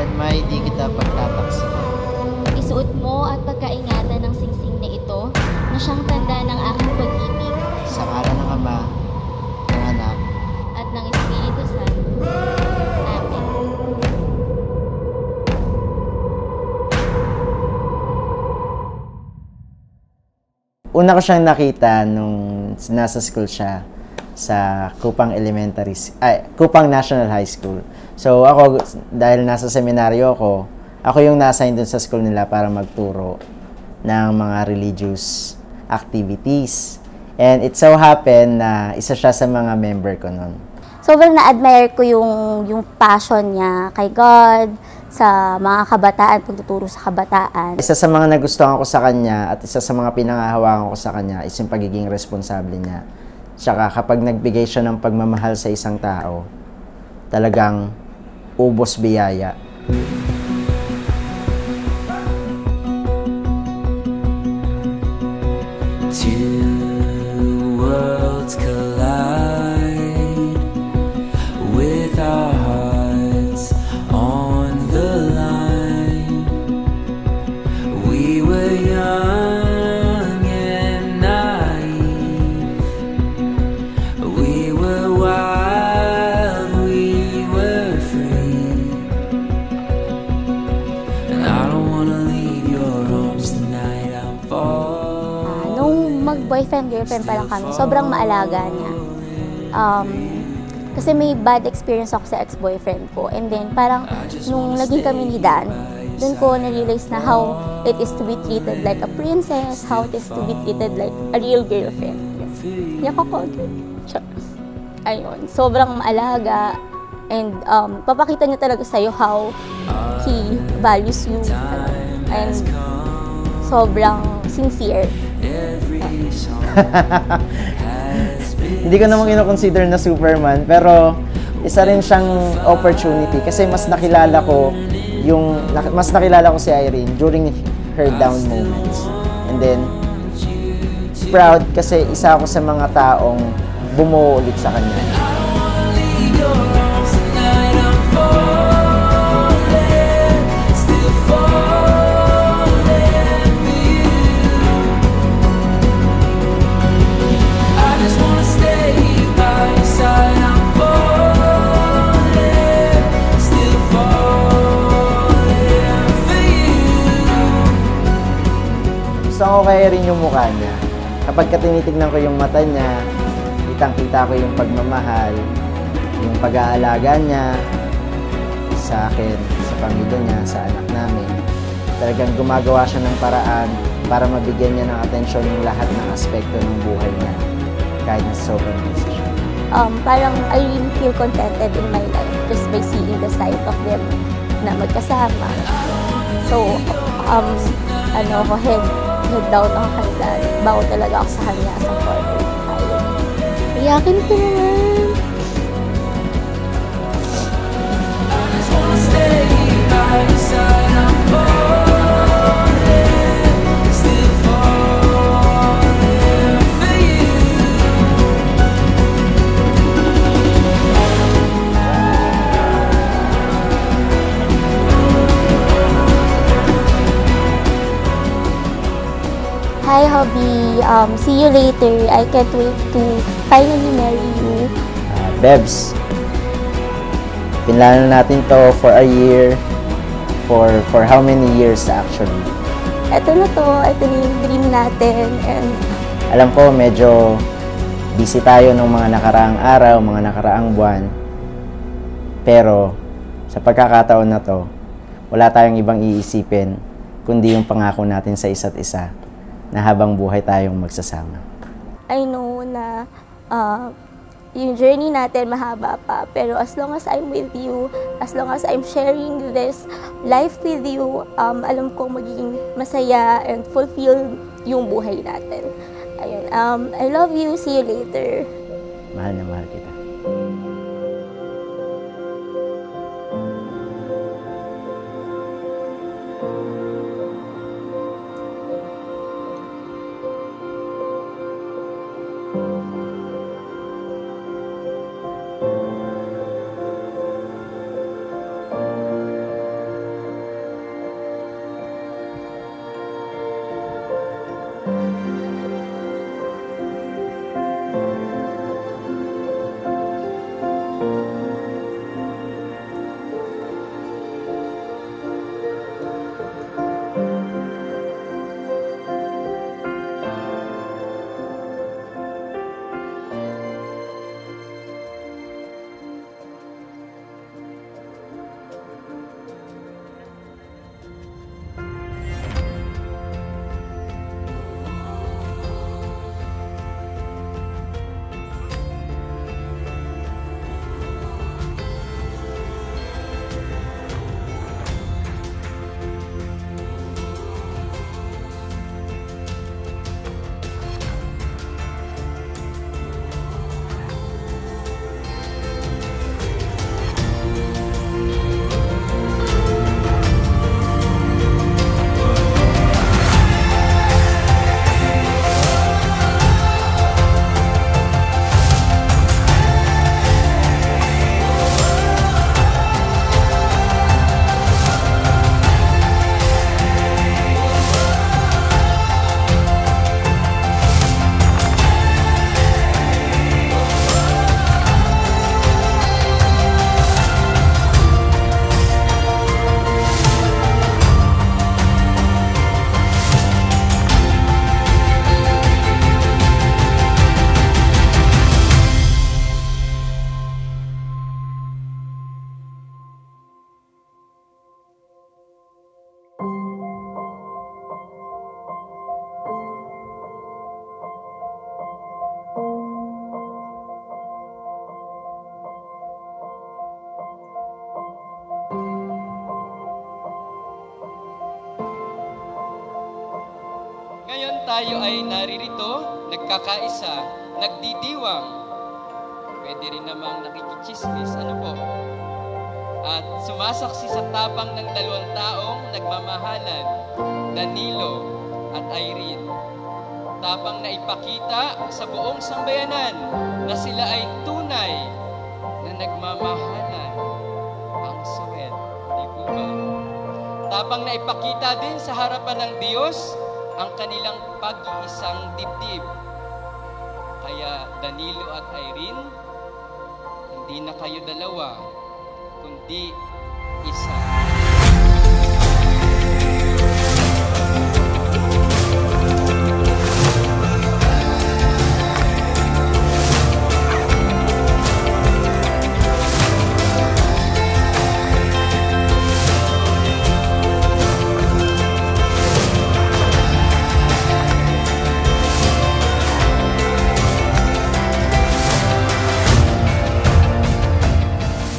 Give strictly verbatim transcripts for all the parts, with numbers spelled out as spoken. at may di kita pagtataksin. Isuot mo at pagkaingatan ng singsing na ito na siyang tanda ng aking pag-ibig. Sa ngalan ng Ama, ng Anak, at ng Espiritu Santo. Amen. Una ko siyang nakita nung nasa school siya sa Kupang Elementary, ay, Kupang National High School. So ako, dahil nasa seminaryo ako, ako yung na-assign dun sa school nila para magturo ng mga religious activities. And it so happened na isa siya sa mga member ko nun. Sobrang na-admire ko yung, yung passion niya kay God, sa mga kabataan, pagtuturo sa kabataan. Isa sa mga nagustuhan ko sa kanya at isa sa mga pinangahawakan ko sa kanya is yung pagiging responsable niya. Tsaka kapag nagbigay siya ng pagmamahal sa isang tao, talagang ubos biyaya. Boyfriend-girlfriend pa lang kami, sobrang maalaga niya. Um, kasi may bad experience ako sa ex-boyfriend ko. And then, parang nung naging kami ni Dan, dun ko na-realize na how it is to be treated like a princess, how it is to be treated like a real girlfriend. Niya ko ko. Ayun, sobrang maalaga. And um, papakita niya talaga sa'yo how he values you. And sobrang sincere. Hindi ko naman ino-consider na Superman, pero isa rin siyang opportunity kasi mas nakilala ko yung mas nakilala ko si Irene during her down moments. And then proud kasi isa ako sa mga taong bumuo ulit sa kanya. Gusto ko kaya rin yung mukha niya. Kapag tinitignan ko yung mata niya, kitang-kita ko yung pagmamahal, yung pag-aalaga niya sa akin, sa pamilya niya, sa anak namin. Talagang gumagawa siya ng paraan para mabigyan niya ng atensyon yung lahat ng aspekto ng buhay niya. Kahit na sobrang busy siya. Um, parang I really feel contented in my life just by seeing the sight of them na magkasama. So, um, ano ko, head. Nag-doubt ako kay Dad. Bago talaga ako sa kanya sa four eighty-five. Iyakin ko naman! Hi, hubby. Um, see you later. I can't wait to finally marry you. Uh, Bebs, pinlano natin to for a year, for for how many years actually? Ito na to. Ito na yung dream natin. And alam ko, medyo busy tayo ng mga nakaraang araw, mga nakaraang buwan. Pero sa pagkakataon na to, wala tayong ibang iisipin kundi yung pangako natin sa isa't isa. Na habang buhay tayong magsasama. I know na uh, yung journey natin mahaba pa, pero as long as I'm with you, as long as I'm sharing this life with you, um, alam ko magiging masaya and fulfilled yung buhay natin. Ayun, um, I love you, see you later. Mahal na mahal kita. tayo ay naririto, nagkakaisa, nagdidiwang, pwede rin namang nakikichismis, ano po? At sumasaksi sa tapang ng dalawang taong nagmamahalan, Danilo at Irene. Tapang na ipakita sa buong sambayanan na sila ay tunay na nagmamahalan. Ang suwet, di po ba? Tapang na ipakita din sa harapan ng Diyos ang kanilang pag-iisang dibdib. Kaya Danilo at Irene, hindi na kayo dalawa, kundi isa.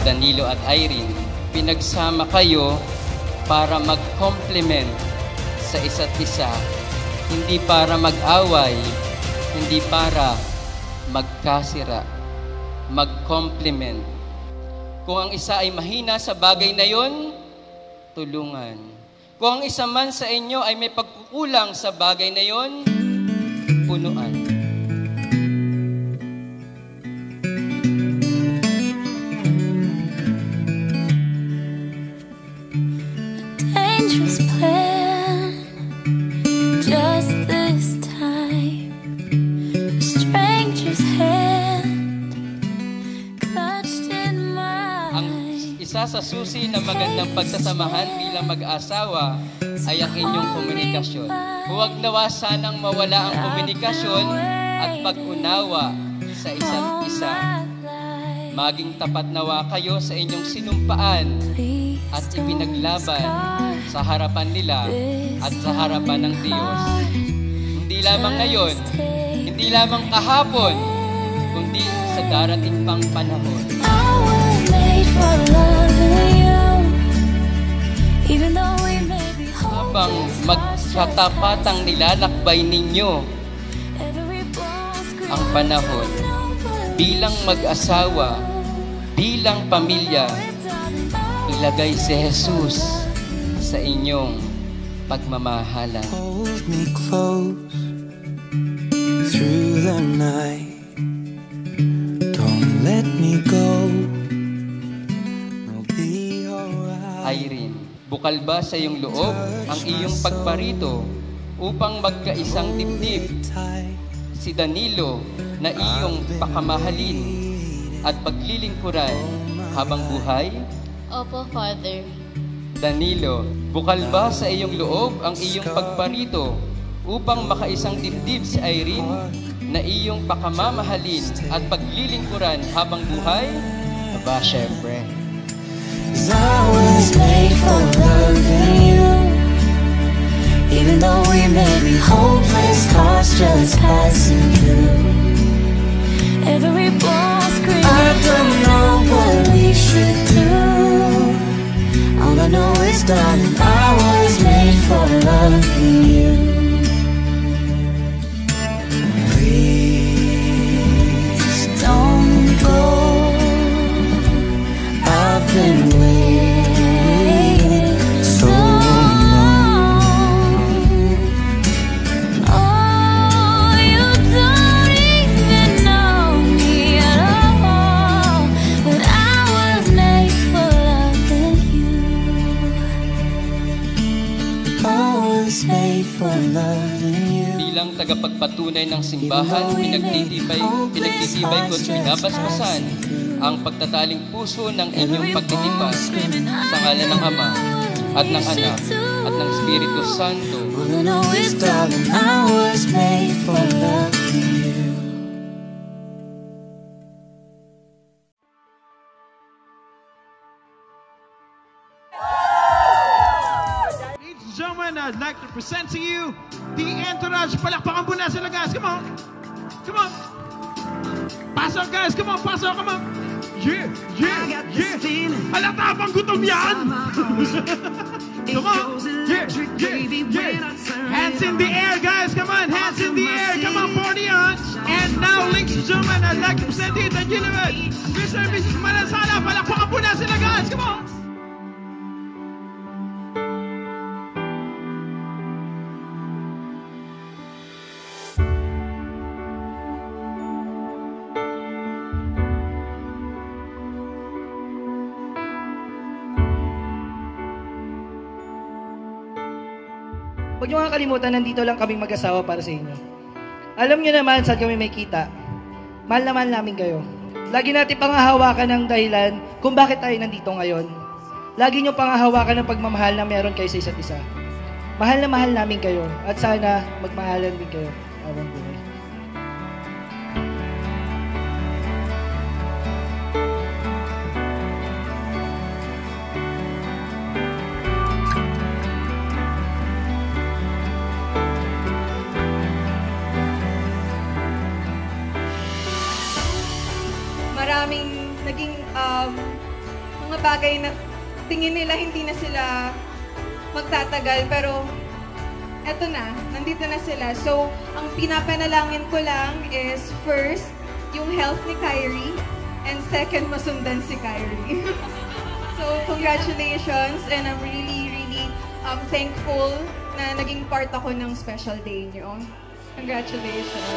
Danilo at Irene, pinagsama kayo para mag-complement sa isa't isa, hindi para mag-away, hindi para magkasira, mag-complement. Kung ang isa ay mahina sa bagay na yon, tulungan. Kung ang isa man sa inyo ay may pagkukulang sa bagay na yon, punuan. Isa sa susi ng magandang pagsasamahan bilang mag-asawa ay ang inyong komunikasyon. Huwag nawa sanang mawala ang komunikasyon at pag-unawa sa isa't isa. Maging tapat nawa kayo sa inyong sinumpaan at ipinaglaban sa harapan nila at sa harapan ng Diyos. Hindi lamang ngayon, hindi lamang kahapon, kundi sa darating pang panahon. Habang magkatapatang nilalakbay ninyo ang panahon bilang mag-asawa, bilang pamilya, ilagay si Jesus sa inyong pagmamahalan. Hold me close through the night. Don't let me go. Irene, bukal ba sa iyong loob ang iyong pagparito upang magkaisang dibdib? Si Danilo na iyong pakamahalin at paglilingkuran habang buhay? Opo, Father. Danilo, bukal ba sa iyong loob ang iyong pagparito upang makaisang dibdib si Irene na iyong pakamahalin at paglilingkuran habang buhay? Aba, syempre. I was made for loving you, even though we may be hopeless, cars just passing through. Every ball screaming, I don't know what we should do. All I know is, darling, I was made for loving you. Bilang tagapagpatunay ng simbahan, pinagtitibay, pinagtitibay ko at pinabasbasan ang pagtataling puso ng inyong pagtitipan sa ngalan ng Ama at ng Anak at ng Espiritu Santo. I was made for love. I'd like to present to you the entourage. Palakpakan po natin sila, guys. Come on. Come on. Pasok, guys. Come on. Pasok. Come on. Yeah. Yeah. Yeah. Alatapang gutom yan. Come on. Yeah, yeah, yeah. Hands in the air, guys. Come on, hands in the air. Come on, party on. And now, ladies and gentlemen, I'd like to present you the gentleman, Mister and Missus Manasana. Palakpakan po natin sila, guys. Come on. Huwag niyo nga kalimutan, nandito lang kaming mag-asawa para sa inyo. Alam niyo naman saan kami may kita. Mahal na mahal namin kayo. Lagi natin pangahawakan ng dahilan kung bakit tayo nandito ngayon. Lagi niyo pangahawakan ng pagmamahal na meron kayo sa isa't isa. Mahal na mahal namin kayo at sana magmahalan din kayo. Habang buhay. Maraming naging um, mga bagay na tingin nila hindi na sila magtatagal, pero eto na, nandito na sila. So, ang pinapanalangin ko lang is first, yung health ni Kyrie, and second, masundan si Kyrie. So, congratulations, and I'm really, really um, thankful na naging part ako ng special day niyo. Congratulations.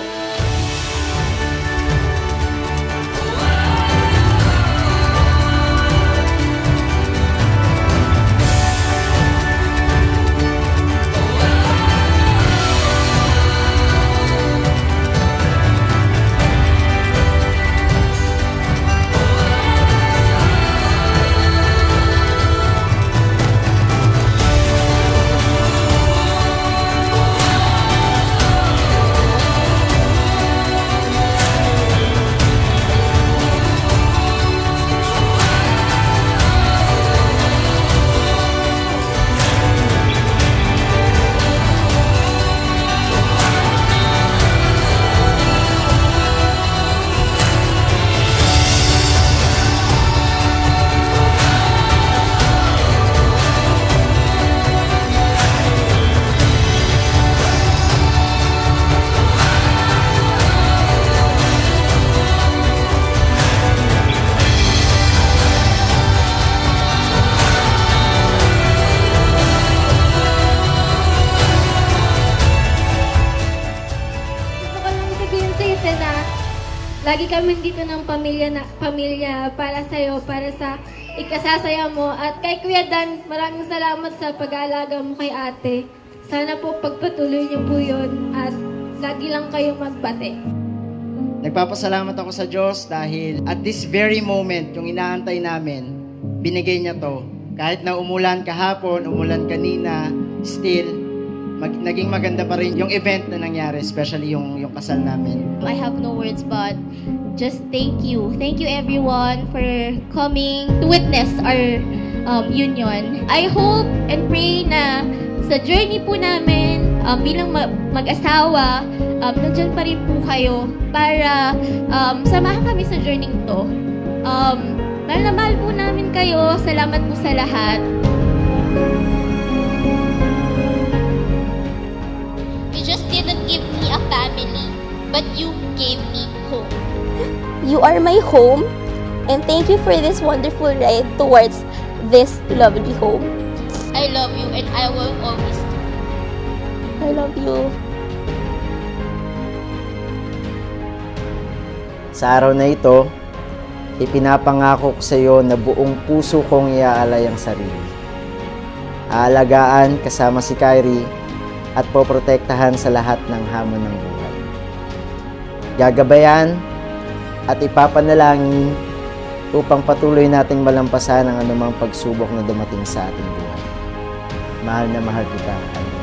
Lagi kami dito ng pamilya, na, pamilya para sa'yo, para sa ikasasaya mo. At kay Kuya Dan, maraming salamat sa pag-aalaga mo kay ate. Sana po pagpatuloy niyo po yun at lagi lang kayong magbate. Nagpapasalamat ako sa Diyos dahil at this very moment, yung inaantay namin, binigay niya to. Kahit na umulan kahapon, umulan kanina, still, Mag naging maganda pa rin yung event na nangyari, especially yung, yung kasal namin. I have no words but just thank you. Thank you everyone for coming to witness our um, union. I hope and pray na sa journey po namin um, bilang mag-asawa, um, nandiyan pa rin po kayo para um, samahan kami sa journey to. Um, mahal na mahal po namin kayo. Salamat po sa lahat. A family, but you gave me hope. You are my home, and thank you for this wonderful ride towards this lovely home. I love you, and I will always do. I love you. Sa araw na ito, ipinapangako ko sa iyo na buong puso kong iaalay ang sarili. Aalagaan kasama si Kyrie, at poprotektahan sa lahat ng hamon ng buhay. Gagabayan at ipapanalangin upang patuloy nating malampasan ang anumang pagsubok na dumating sa ating buhay. Mahal na mahal kita.